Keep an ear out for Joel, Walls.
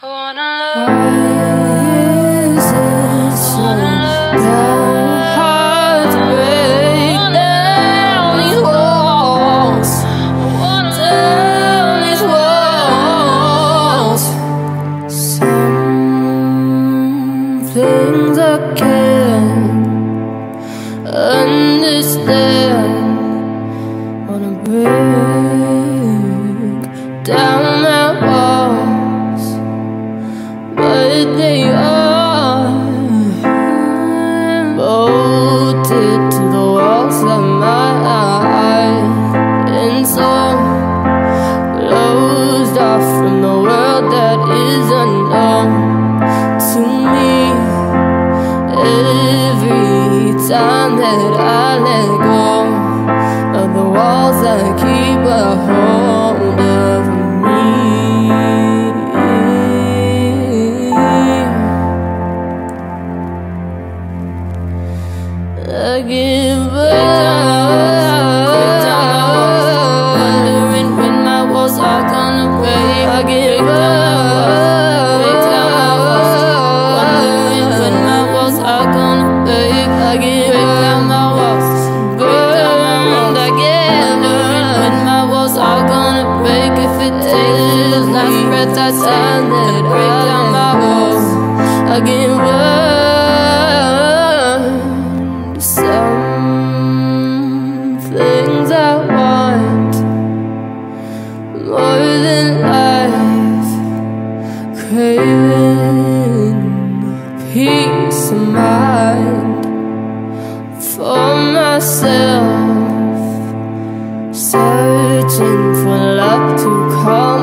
Why is it so hard to break down these walls? Down these walls. Some things I can't understand. Wanna break down my walls, but they are bolted to the walls of my eyes and soul, closed off from the world that is unknown to me. Every time that I let go of the walls that keep a hold of me, I give up, wondering when my walls are gonna break. I give up, wondering when my walls are gonna break. I give up, my walls burned. I give up, when my walls are gonna break. If it takes the last breath I sign that break down my walls, I give up. Things I want more than life, craving peace of mind for myself, searching for love to calm.